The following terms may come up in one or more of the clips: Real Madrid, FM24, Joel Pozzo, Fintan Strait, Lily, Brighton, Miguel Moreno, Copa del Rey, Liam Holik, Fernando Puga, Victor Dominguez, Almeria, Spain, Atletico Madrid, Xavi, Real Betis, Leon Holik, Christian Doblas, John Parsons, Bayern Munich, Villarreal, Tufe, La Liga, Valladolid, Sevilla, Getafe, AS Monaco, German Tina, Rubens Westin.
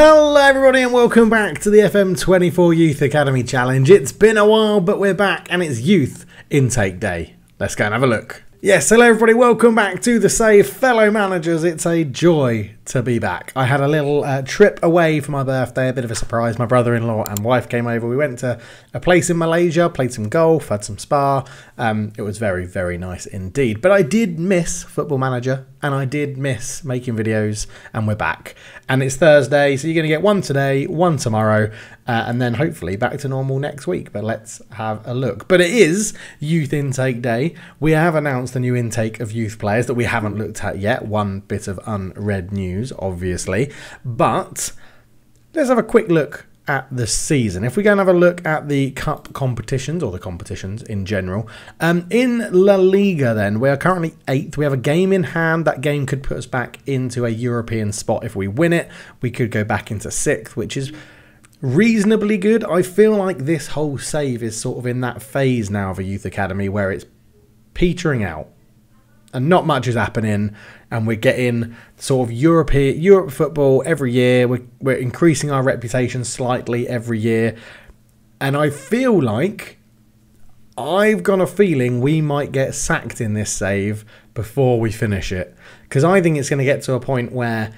Hello everybody and welcome back to the FM24 Youth Academy Challenge. It's been a while but we're back and it's Youth Intake Day. Let's go and have a look. Yes, hello everybody, welcome back to The Save, fellow managers. It's a joy to be back. I had a little trip away for my birthday, a bit of a surprise. My brother-in-law and wife came over. We went to a place in Malaysia, played some golf, had some spa. It was very, very nice indeed. But I did miss Football Manager and I did miss making videos, and we're back. And it's Thursday, so you're going to get one today, one tomorrow, and then hopefully back to normal next week. But let's have a look. But it is Youth Intake Day. We have announced the new intake of youth players that we haven't looked at yet. One bit of unread news, obviously. But let's have a quick look at the season. If we go and have a look at the cup competitions, or the competitions in general, in La Liga then, we are currently 8th. We have a game in hand. That game could put us back into a European spot. If we win it, we could go back into 6th, which is reasonably good. I feel like this whole save is sort of in that phase now of a youth academy where it's petering out and not much is happening, and we're getting sort of Europe football every year. We're increasing our reputation slightly every year, and I feel like I've got a feeling we might get sacked in this save before we finish it, because I think it's going to get to a point where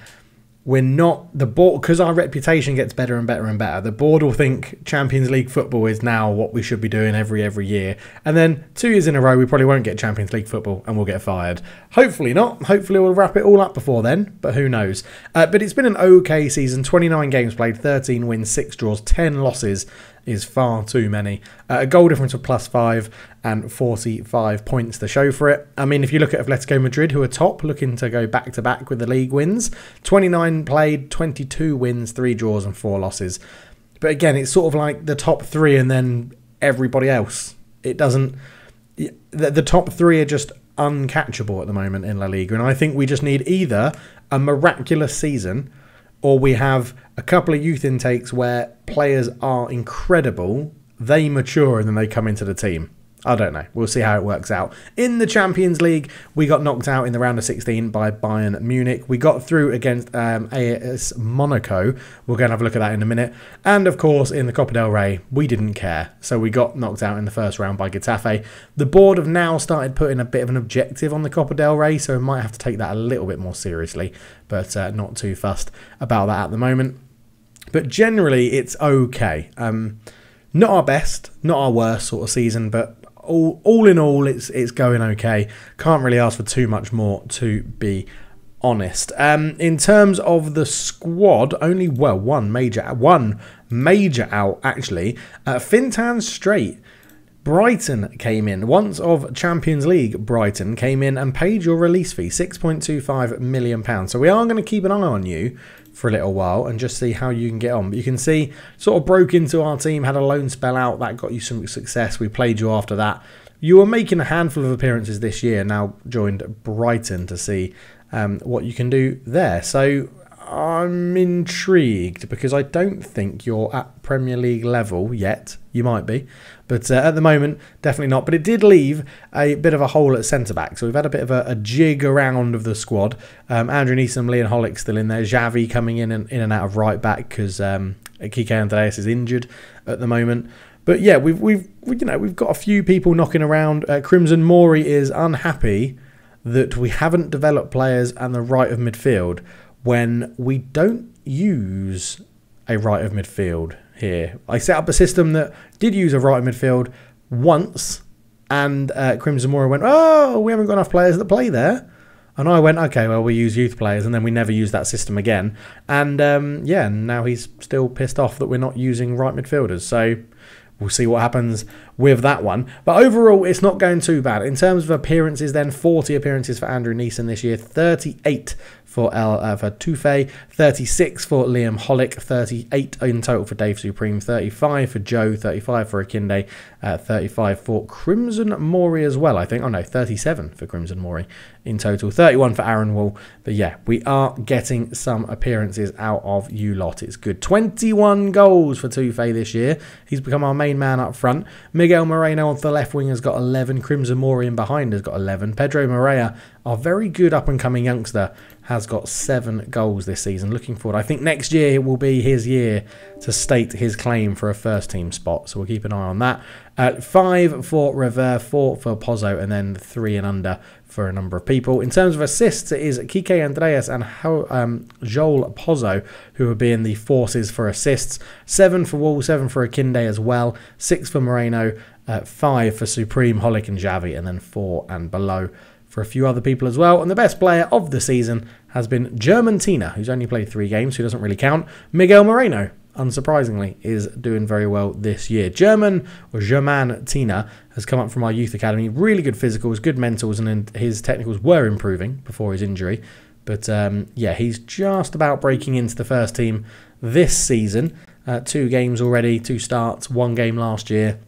we're not the board, because our reputation gets better and better and better. The board will think Champions League football is now what we should be doing every year, and then 2 years in a row we probably won't get Champions League football and we'll get fired. Hopefully not. Hopefully we'll wrap it all up before then, but who knows. But it's been an okay season. 29 games played, 13 wins, 6 draws, 10 losses is far too many. A goal difference of +5 and 45 points to show for it. I mean, if you look at Atletico Madrid, who are top, looking to go back-to-back with the league wins, 29 played, 22 wins, 3 draws and 4 losses. But again, it's sort of like the top 3 and then everybody else. It doesn't... The top 3 are just uncatchable at the moment in La Liga, and I think we just need either a miraculous season, or we have a couple of youth intakes where players are incredible, they mature and then they come into the team. I don't know. We'll see how it works out. In the Champions League, we got knocked out in the round of 16 by Bayern Munich. We got through against AS Monaco. We're going to have a look at that in a minute. And, of course, in the Copa del Rey, we didn't care. So we got knocked out in the first round by Getafe. The board have now started putting a bit of an objective on the Copa del Rey, so we might have to take that a little bit more seriously, but not too fussed about that at the moment. But generally, it's okay. Not our best, not our worst sort of season, but... All in all, it's going okay. Can't really ask for too much more, to be honest. In terms of the squad, only one major out actually. Fintan Strait, Brighton came in. Once of Champions League, Brighton came in and paid your release fee, £6.25 million. So we are going to keep an eye on you for a little while and just see how you can get on. But you can see, sort of broke into our team, had a loan spell out, that got you some success. We played you after that. You were making a handful of appearances this year, now joined Brighton to see what you can do there. So I'm intrigued, because I don't think you're at Premier League level yet. You might be, but at the moment, definitely not. But it did leave a bit of a hole at centre-back, so we've had a bit of a jig around of the squad. Andrew Neeson, Leon Holik still in there. Xavi coming in and out of right-back, because Kike Andreas is injured at the moment. But yeah, we've got a few people knocking around. Crimson Mori is unhappy that we haven't developed players and the right of midfield, when we don't use a right of midfield here. I set up a system that did use a right of midfield once, and Crimson Mori went, oh, we haven't got enough players that play there. And I went, okay, well, we use youth players, and then we never use that system again. And, yeah, now he's still pissed off that we're not using right midfielders. So we'll see what happens with that one. But overall, it's not going too bad. In terms of appearances then, 40 appearances for Andrew Neeson this year, 38 for Tufe, 36 for Liam Holik, 38 in total for Dave Supreme, 35 for Joe, 35 for Akinde, 35 for Crimson Mori as well, I think. Oh no, 37 for Crimson Mori in total, 31 for Aaron Wall. But yeah, we are getting some appearances out of you lot. It's good. 21 goals for Tufe this year. He's become our main man up front. Miguel Moreno on the left wing has got 11. Crimson Mori in behind has got 11. Pedro Morea, our very good up and coming youngster, has got 7 goals this season. Looking forward, I think next year will be his year to state his claim for a first-team spot, so we'll keep an eye on that. 5 for Rever, 4 for Pozzo, and then 3 and under for a number of people. In terms of assists, it is Kike Andreas and Joel Pozzo who would be in the forces for assists. 7 for Wall, 7 for Akinde as well, 6 for Moreno, 5 for Supreme, Holik and Xavi, and then 4 and below for a few other people as well. And the best player of the season has been German Tina, who's only played 3 games, who doesn't really count. Miguel Moreno, unsurprisingly, is doing very well this year. German Tina has come up from our youth academy. Really good physicals, good mentals, and his technicals were improving before his injury. But yeah, he's just about breaking into the first team this season. 2 games already, 2 starts, 1 game last year.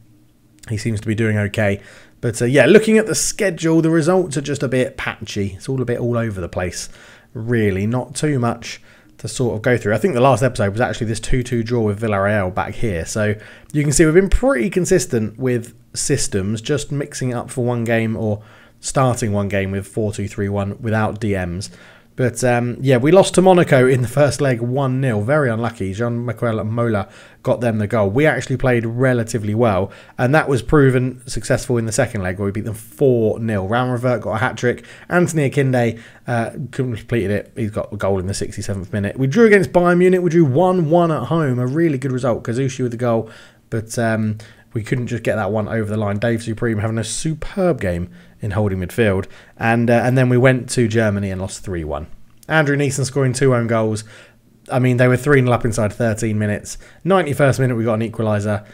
He seems to be doing okay. But yeah, looking at the schedule, the results are just a bit patchy. It's all a bit all over the place, really. Not too much to sort of go through. I think the last episode was actually this 2-2 draw with Villarreal back here. So you can see we've been pretty consistent with systems, just mixing it up for 1 game or starting 1 game with 4-2-3-1 without DMs. But yeah, we lost to Monaco in the first leg 1-0. Very unlucky. Jean-Michel Mola got them the goal. We actually played relatively well, and that was proven successful in the second leg where we beat them 4-0. Ramrevert got a hat-trick. Anthony Akinde completed it. He's got a goal in the 67th minute. We drew against Bayern Munich. We drew 1-1 at home. A really good result. Kazushi with the goal, but we couldn't just get that one over the line. Dave Supreme having a superb game in holding midfield. And then we went to Germany and lost 3-1. Andrew Neeson scoring 2 own goals. I mean, they were 3-0 up inside 13 minutes. 91st minute, we got an equaliser.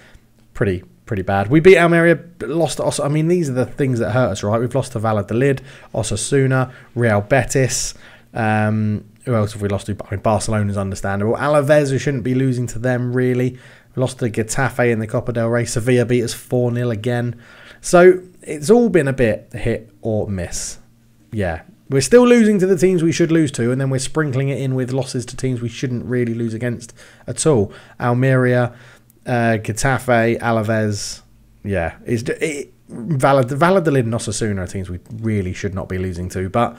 Pretty bad. We beat Almeria, lost to Osasuna. I mean, these are the things that hurt us, right? We've lost to Valladolid, Osasuna, Real Betis. Who else have we lost to? I mean, Barcelona's understandable. Alaves, who shouldn't be losing to them, really. We lost to Getafe in the Copa del Rey. Sevilla beat us 4-0 again. So it's all been a bit hit or miss. Yeah. We're still losing to the teams we should lose to, and then we're sprinkling it in with losses to teams we shouldn't really lose against at all. Almeria, Getafe, Alaves, yeah. Valladolid and Osasuna are teams we really should not be losing to, but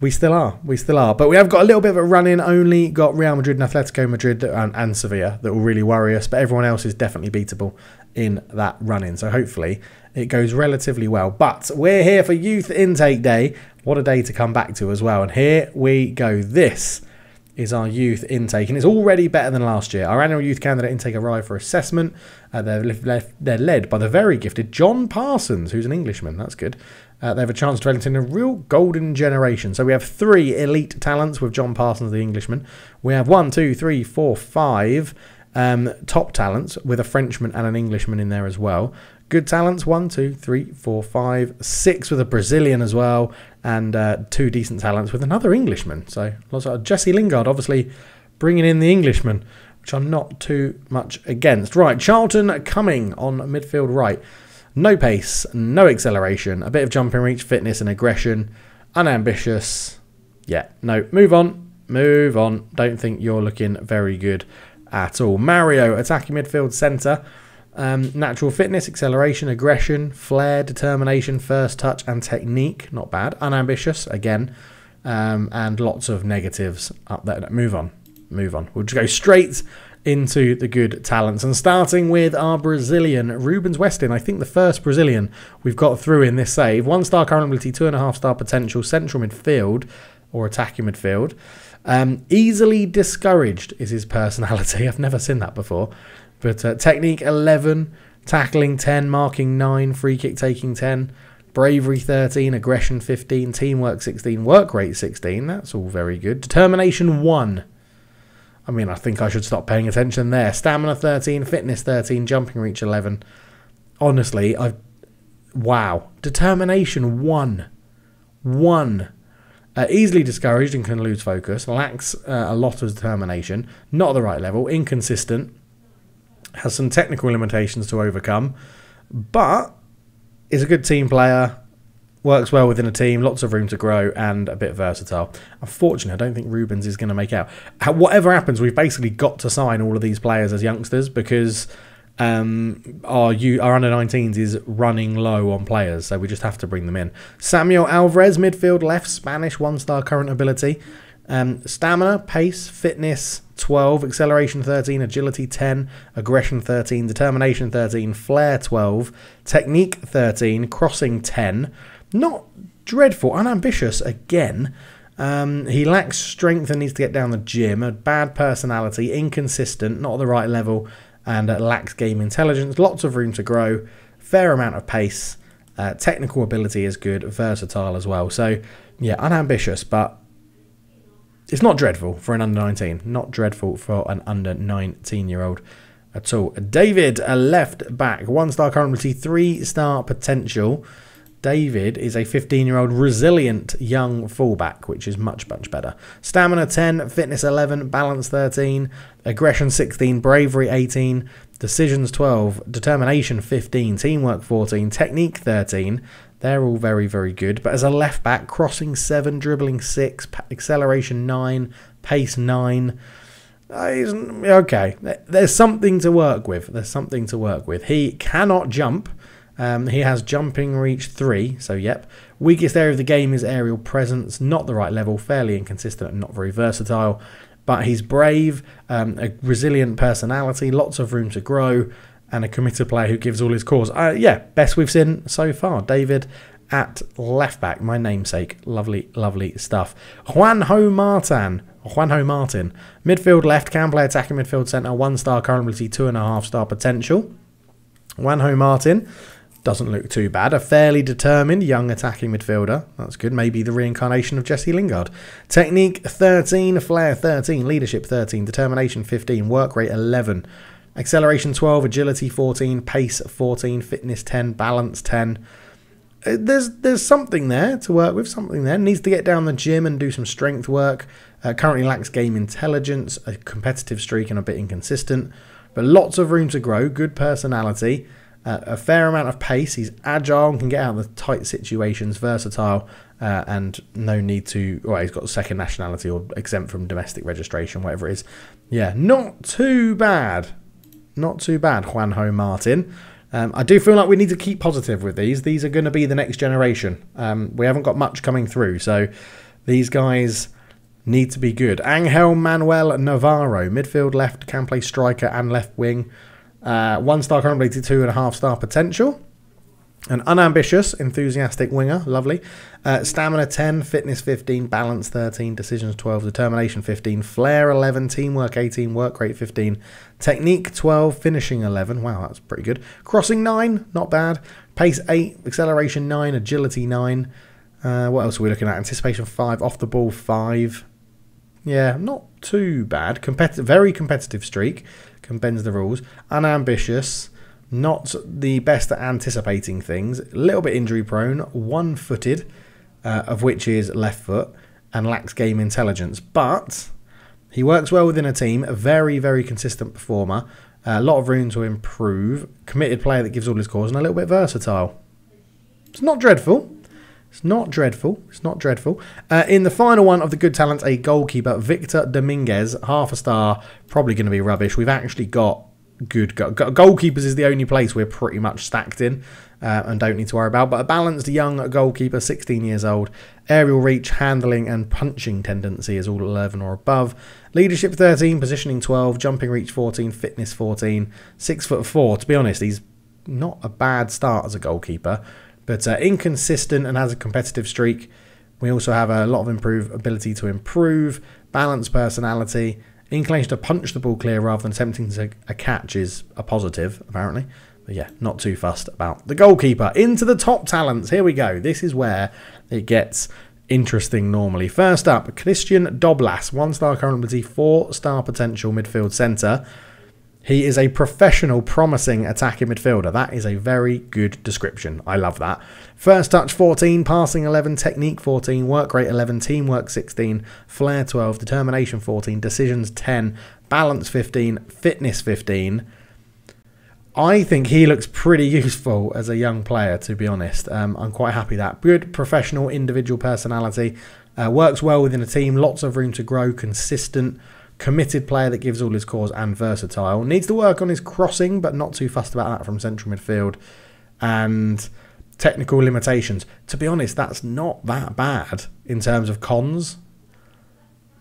we still are. We still are. But we have got a little bit of a run-in. Only got Real Madrid and Atletico Madrid and Sevilla that will really worry us, but everyone else is definitely beatable in that run-in. So hopefully it goes relatively well. But we're here for Youth Intake Day. What a day to come back to as well. And here we go. This is our youth intake, and it's already better than last year. Our annual youth candidate intake arrived for assessment. They're led by the very gifted John Parsons, who's an Englishman. That's good. They have a chance to enter in a real golden generation. So we have 3 elite talents with John Parsons, the Englishman. We have 5 top talents with a Frenchman and an Englishman in there as well. Good talents, 6 with a Brazilian as well, and 2 decent talents with another Englishman. So lots of Jesse Lingard, obviously bringing in the Englishman, which I'm not too much against. Right, Charlton coming on midfield right. No pace, no acceleration, a bit of jumping reach, fitness and aggression, unambitious. Yeah, no, move on, move on. Don't think you're looking very good at all. Mario, attacking midfield centre. Natural fitness, acceleration, aggression, flair, determination, first touch and technique. Not bad. Unambitious, again. And lots of negatives up there. No, move on. Move on. We'll just go straight into the good talents. And starting with our Brazilian, Rubens Westin. I think the first Brazilian we've got through in this save. 1-star current ability, 2.5-star potential, central midfield or attacking midfield. Easily discouraged is his personality. I've never seen that before. But technique 11, tackling 10, marking 9, free kick taking 10, bravery 13, aggression 15, teamwork 16, work rate 16. That's all very good. Determination 1. I mean, I think I should stop paying attention there. Stamina 13, fitness 13, jumping reach 11. Honestly, wow. Determination 1. 1. Easily discouraged and can lose focus. Lacks a lot of determination. Not at the right level. Inconsistent. Has some technical limitations to overcome, but is a good team player, works well within a team, lots of room to grow, and a bit versatile. Unfortunately, I don't think Rubens is going to make out. Whatever happens, we've basically got to sign all of these players as youngsters because our under-19s is running low on players, so we just have to bring them in. Samuel Alvarez, midfield left, Spanish, one-star current ability. Stamina, pace, fitness, 12, acceleration, 13, agility, 10, aggression, 13, determination, 13, flair, 12, technique, 13, crossing, 10. Not dreadful, unambitious again. He lacks strength and needs to get down the gym. A bad personality, inconsistent, not at the right level, and lacks game intelligence. Lots of room to grow, fair amount of pace, technical ability is good, versatile as well. So, yeah, unambitious, but it's not dreadful for an under-19. Not dreadful for an under-19-year-old at all. David, a left back, one-star current ability, three-star potential. David is a 15-year-old resilient young fullback, which is much, much better. Stamina 10, fitness 11, balance 13, aggression 16, bravery 18, decisions 12, determination 15, teamwork 14, technique 13. They're all very, very good. But as a left back, crossing 7, dribbling 6, acceleration 9, pace 9. Okay, there's something to work with. There's something to work with. He cannot jump. He has jumping reach 3, so yep. Weakest area of the game is aerial presence. Not the right level, fairly inconsistent and not very versatile. But he's brave, a resilient personality, lots of room to grow, and a committed player who gives all his cause. Yeah, best we've seen so far. David at left back, my namesake. Lovely, lovely stuff. Juanjo Martin. Midfield left, can play attacking midfield centre, 1-star current ability, 2.5-star potential. Juanjo Martin. Doesn't look too bad. A fairly determined young attacking midfielder. That's good. Maybe the reincarnation of Jesse Lingard. Technique 13, flair 13, leadership 13, determination 15, work rate 11, acceleration 12, agility 14, pace 14, fitness 10, balance 10. There's something there to work with. Something there. Needs to get down the gym and do some strength work. Currently lacks game intelligence, a competitive streak, and a bit inconsistent. But lots of room to grow. Good personality. A fair amount of pace. He's agile and can get out of the tight situations, versatile, and no need to... Well, he's got second nationality or exempt from domestic registration, whatever it is. Yeah, not too bad. Not too bad, Juanjo Martin. I do feel like we need to keep positive with these. These are going to be the next generation. We haven't got much coming through, so these guys need to be good. Angel Manuel Navarro, midfield left, can play striker and left wing. 1-star current ability, 2.5-star potential. An unambitious, enthusiastic winger. Lovely. Stamina 10, fitness 15, balance 13, decisions 12, determination 15, flair 11, teamwork 18, work rate 15, technique 12, finishing 11. Wow, that's pretty good. Crossing 9, not bad. Pace 8, acceleration 9, agility 9. What else are we looking at? Anticipation 5, off the ball 5. Yeah, not too bad. Very competitive streak. Can bend the rules. Unambitious. Not the best at anticipating things. A little bit injury prone. One-footed, of which is left foot, and lacks game intelligence. But he works well within a team. A very, very consistent performer. A lot of room to improve. Committed player that gives all his cause, and a little bit versatile. It's not dreadful. It's not dreadful. It's not dreadful. In the final one of the good talents, a goalkeeper, Victor Dominguez, 1/2 star, probably going to be rubbish. We've actually got good goalkeepers is the only place we're pretty much stacked in and don't need to worry about. But a balanced young goalkeeper, 16 years old, aerial reach, handling and punching tendency is all 11 or above. Leadership 13, positioning 12, jumping reach 14, fitness 14, 6'4". To be honest, he's not a bad start as a goalkeeper. But inconsistent and has a competitive streak. We also have a lot of ability to improve, balanced personality, inclination to punch the ball clear rather than attempting to catch is a positive, apparently. But yeah, not too fussed about the goalkeeper. Into the top talents. Here we go. This is where it gets interesting normally. First up, Christian Doblas, 1-star current ability, 4-star potential midfield centre. He is a professional, promising attacking midfielder. That is a very good description. I love that. First touch 14, passing 11, technique 14, work rate 11, teamwork 16, flair 12, determination 14, decisions 10, balance 15, fitness 15. I think he looks pretty useful as a young player, to be honest. I'm quite happy that. Good professional individual personality. Works well within a team. Lots of room to grow. Consistent. Committed player that gives all his cause and versatile. Needs to work on his crossing, but not too fussed about that from central midfield. And technical limitations. To be honest, that's not that bad in terms of cons.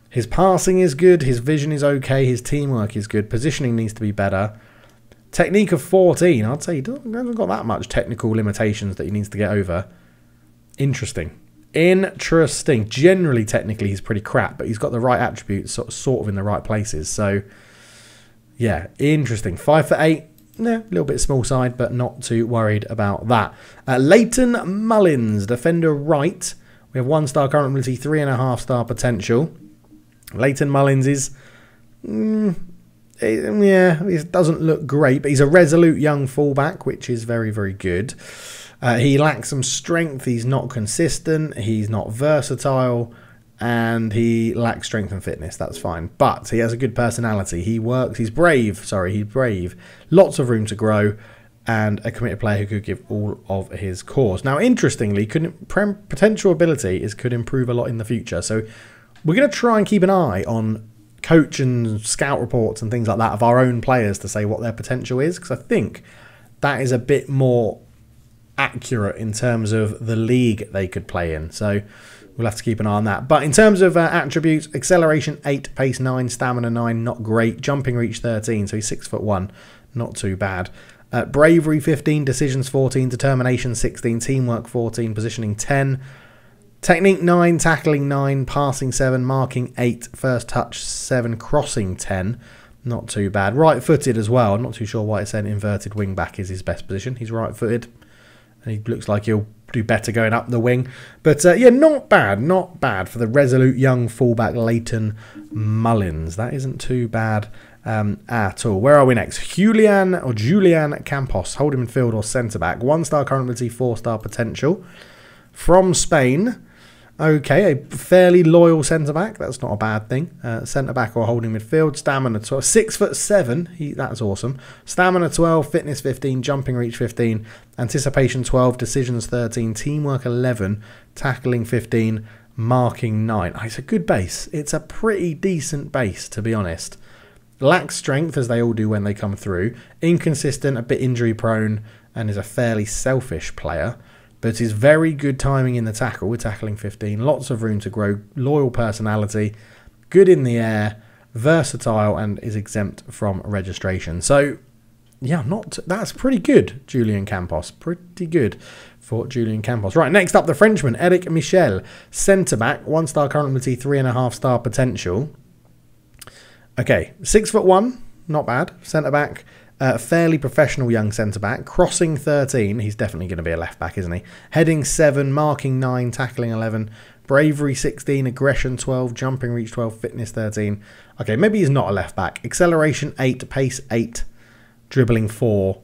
His passing is good. His vision is okay. His teamwork is good. Positioning needs to be better. Technique of 14. I'd say he hasn't got that much technical limitations that he needs to get over. Interesting. Interesting. Generally, technically, he's pretty crap, but he's got the right attributes sort of in the right places. So, yeah, interesting. 5'8". No, a little bit small side, but not too worried about that. Leighton Mullins, defender right. We have 1-star current ability, 3.5-star potential. Leighton Mullins is... yeah, he doesn't look great, but he's a resolute young fullback, which is very, very good. He lacks some strength. He's not consistent. He's not versatile. And he lacks strength and fitness. That's fine. But he has a good personality. He works. He's brave. Sorry, he's brave. Lots of room to grow. And a committed player who could give all of his cause. Now, interestingly, potential ability could improve a lot in the future. So we're going to try and keep an eye on coach and scout reports and things like that of our own players to say what their potential is. Because I think that is a bit more... accurate in terms of the league they could play in, so we'll have to keep an eye on that. But in terms of attributes, acceleration 8, pace 9, stamina 9, not great. Jumping reach 13, so he's 6'1", not too bad. Bravery 15, decisions 14, determination 16, teamwork 14, positioning 10, technique 9, tackling 9, passing 7, marking 8, first touch 7, crossing 10. Not too bad. Right-footed as well. I'm not too sure why it's said inverted wing back is his best position. He's right-footed. He looks like he'll do better going up the wing. But, yeah, not bad. Not bad for the resolute young fullback Leighton Mullins. That isn't too bad at all. Where are we next? Julian Campos. Holding midfield or centre-back. 1-star current ability, 4-star potential. From Spain. Okay, a fairly loyal centre-back. That's not a bad thing. Centre-back or holding midfield. Stamina 12. 6'7". That's awesome. Stamina 12. Fitness 15. Jumping reach 15. Anticipation 12. Decisions 13. Teamwork 11. Tackling 15. Marking 9. Oh, it's a good base. It's a pretty decent base, to be honest. Lacks strength, as they all do when they come through. Inconsistent, a bit injury-prone, and is a fairly selfish player. But his very good timing in the tackle. We're tackling 15. Lots of room to grow. Loyal personality. Good in the air. Versatile and is exempt from registration. So, yeah, that's pretty good, Julian Campos. Pretty good for Julian Campos. Right, next up, the Frenchman, Eric Michel. Centre-back, 1-star current ability, 3.5-star potential. Okay, 6'1", not bad. Centre-back. Fairly professional young centre-back. Crossing 13. He's definitely going to be a left-back, isn't he? Heading 7. Marking 9. Tackling 11. Bravery 16. Aggression 12. Jumping reach 12. Fitness 13. Okay, maybe he's not a left-back. Acceleration 8. Pace 8. Dribbling 4.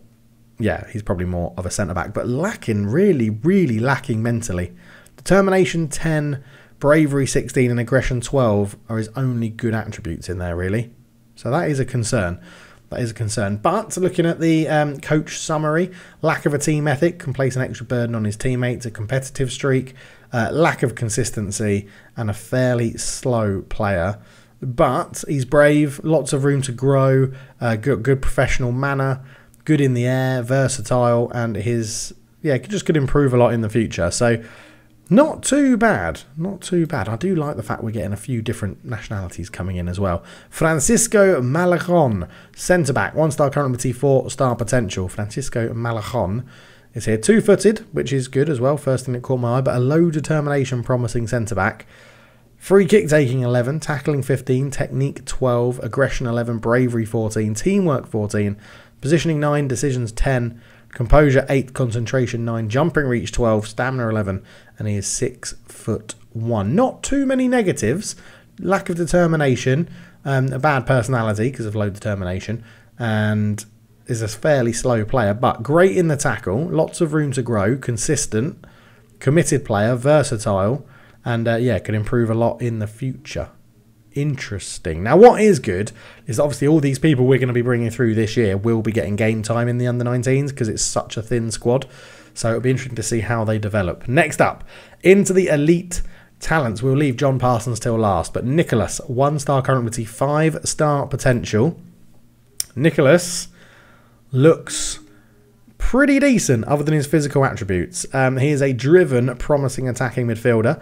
Yeah, he's probably more of a centre-back. But lacking, really, really lacking mentally. Determination 10. Bravery 16. And aggression 12 are his only good attributes in there, really. So that is a concern. That is a concern. But looking at the coach summary, lack of a team ethic, can place an extra burden on his teammates, a competitive streak, lack of consistency, and a fairly slow player. But he's brave, lots of room to grow, good professional manner, good in the air, versatile, and his, yeah, just could improve a lot in the future. So not too bad. Not too bad. I do like the fact we're getting a few different nationalities coming in as well. Francisco Malagón, centre-back. 1-star current ability, 4-star potential. Francisco Malagón is here. Two-footed, which is good as well. First thing that caught my eye, but a low determination promising centre-back. Free kick taking 11, tackling 15, technique 12, aggression 11, bravery 14, teamwork 14, positioning 9, decisions 10, composure 8, concentration 9, jumping reach 12, stamina 11, and he is 6'1". Not too many negatives. Lack of determination, a bad personality because of low determination, and is a fairly slow player, but great in the tackle, lots of room to grow, consistent, committed player, versatile, and yeah, can improve a lot in the future. Interesting. Now, what is good is obviously all these people we're going to be bringing through this year will be getting game time in the under-19s because it's such a thin squad. So it'll be interesting to see how they develop. Next up, into the elite talents, we'll leave John Parsons till last. But Nicholas, 1-star currently, 5-star potential. Nicholas looks pretty decent other than his physical attributes. He is a driven, promising attacking midfielder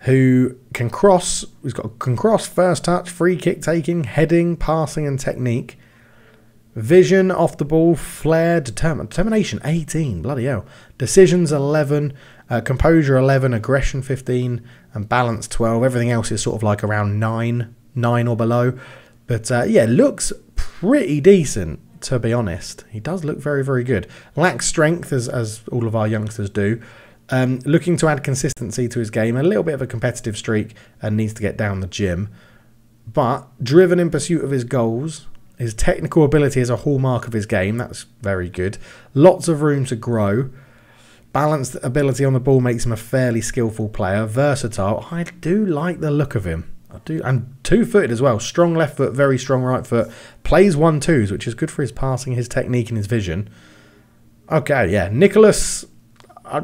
who can cross. He's got first touch, free kick taking, heading, passing and technique. Vision off the ball, flair, determination 18, bloody hell. Decisions 11, composure 11, aggression 15, and balance 12. Everything else is sort of like around 9 or below. But yeah, looks pretty decent, to be honest. He does look very, very good. Lacks strength, as all of our youngsters do. Looking to add consistency to his game, a little bit of a competitive streak, and needs to get down the gym. But driven in pursuit of his goals. His technical ability is a hallmark of his game. That's very good. Lots of room to grow. Balanced ability on the ball makes him a fairly skillful player. Versatile. I do like the look of him. I do. And two-footed as well. Strong left foot, very strong right foot. Plays 1-2s, which is good for his passing, his technique and his vision. Okay, yeah. Nicholas,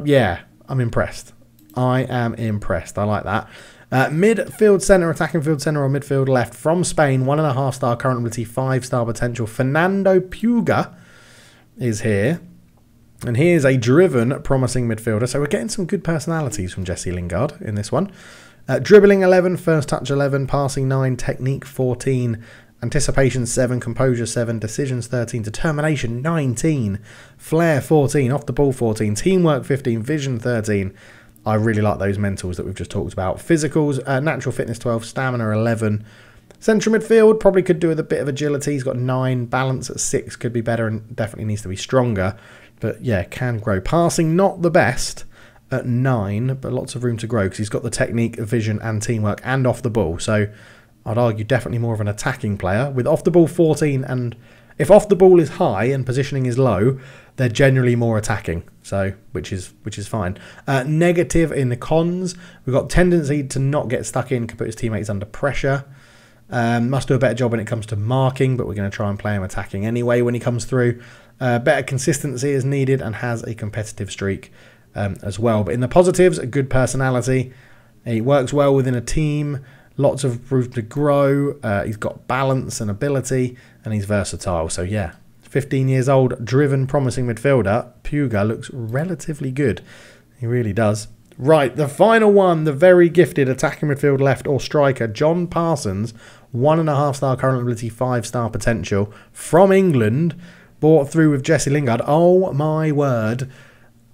yeah, I'm impressed. I am impressed. I like that. Midfield centre, attacking field centre or midfield left from Spain, 1.5-star currently, 5-star potential. Fernando Puga is here, and he is a driven, promising midfielder. So we're getting some good personalities from Jesse Lingard in this one. Dribbling 11, first touch 11, passing 9, technique 14, anticipation 7, composure 7, decisions 13, determination 19, flair 14, off the ball 14, teamwork 15, vision 13. I really like those mentals that we've just talked about. Physicals, natural fitness 12, stamina 11. Central midfield, probably could do with a bit of agility. He's got 9, balance at 6, could be better and definitely needs to be stronger. But yeah, can grow. Passing, not the best at 9, but lots of room to grow because he's got the technique, vision and teamwork and off the ball. So I'd argue definitely more of an attacking player with off the ball 14, and if off the ball is high and positioning is low, they're generally more attacking, so which is fine. Negative in the cons, we've got tendency to not get stuck in, can put his teammates under pressure. Must do a better job when it comes to marking, but we're going to try and play him attacking anyway when he comes through. Better consistency is needed and has a competitive streak as well. But in the positives, a good personality. He works well within a team. Lots of room to grow. He's got balance and ability, and he's versatile. So yeah, 15 years old, driven, promising midfielder. Puga looks relatively good. He really does. Right, the final one, the very gifted attacking midfield left or striker, John Parsons, 1.5-star current ability, 5-star potential, from England, bought through with Jesse Lingard. Oh my word.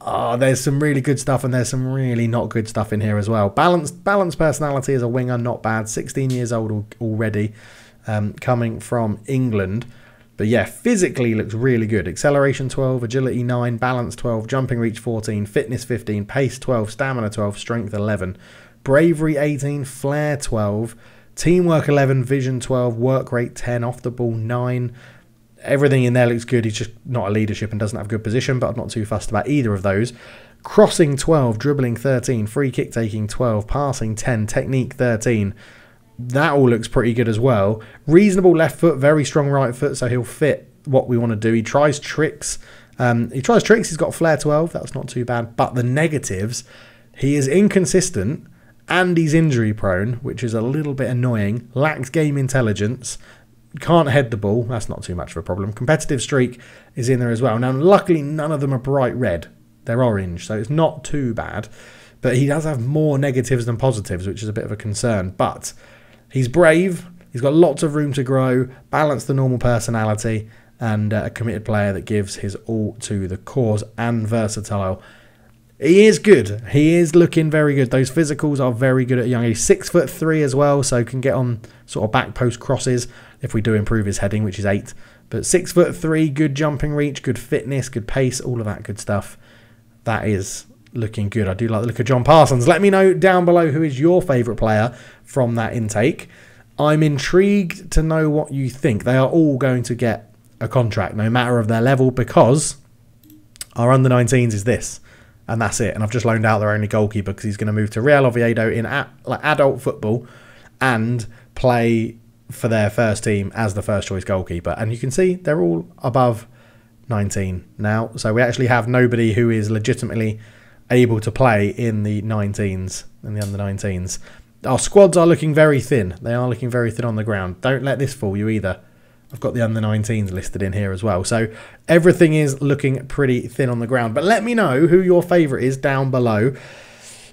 Oh, there's some really good stuff and there's some really not good stuff in here as well. Balanced personality as a winger, not bad. 16 years old already, coming from England. But yeah, physically looks really good. Acceleration 12, agility 9, balance 12, jumping reach 14, fitness 15, pace 12, stamina 12, strength 11, bravery 18, flair 12, teamwork 11, vision 12, work rate 10, off the ball 9. Everything in there looks good. He's just not a leadership and doesn't have good position, but I'm not too fussed about either of those. Crossing 12, dribbling 13, free kick taking 12, passing 10, technique 13. That all looks pretty good as well. Reasonable left foot, very strong right foot, so he'll fit what we want to do. He tries tricks. He's got flair 12. That's not too bad. But the negatives, he is inconsistent and he's injury prone, which is a little bit annoying. Lacks game intelligence. Can't head the ball. That's not too much of a problem. Competitive streak is in there as well. Now, luckily, none of them are bright red. They're orange, so it's not too bad. But he does have more negatives than positives, which is a bit of a concern. But he's brave. He's got lots of room to grow. Balance the normal personality. And a committed player that gives his all to the cause and versatile. He is good. He is looking very good. Those physicals are very good at a young age. 6'3" as well, so can get on sort of back post crosses if we do improve his heading, which is 8. But 6'3", good jumping reach, good fitness, good pace, all of that good stuff. That is looking good. I do like the look of John Parsons. Let me know down below who is your favourite player from that intake. I'm intrigued to know what you think. They are all going to get a contract, no matter of their level, because our under-19s is this. And that's it. And I've just loaned out their only goalkeeper because he's going to move to Real Oviedo in adult football and play for their first team as the first choice goalkeeper. And you can see they're all above 19 now. So we actually have nobody who is legitimately able to play in the 19s, in the under-19s. Our squads are looking very thin. They are looking very thin on the ground. Don't let this fool you either. I've got the under-19s listed in here as well. So everything is looking pretty thin on the ground. But let me know who your favourite is down below.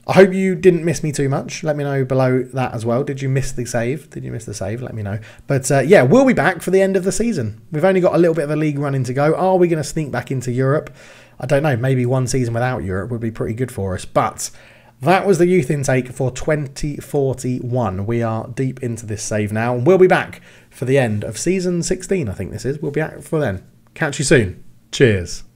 I hope you didn't miss me too much. Let me know below that as well. Did you miss the save? Did you miss the save? Let me know. But yeah, we'll be back for the end of the season. We've only got a little bit of a league running to go. Are we going to sneak back into Europe? I don't know. Maybe one season without Europe would be pretty good for us. But that was the youth intake for 2041. We are deep into this save now. And we'll be back for the end of season 16, I think this is. We'll be back for then. Catch you soon. Cheers.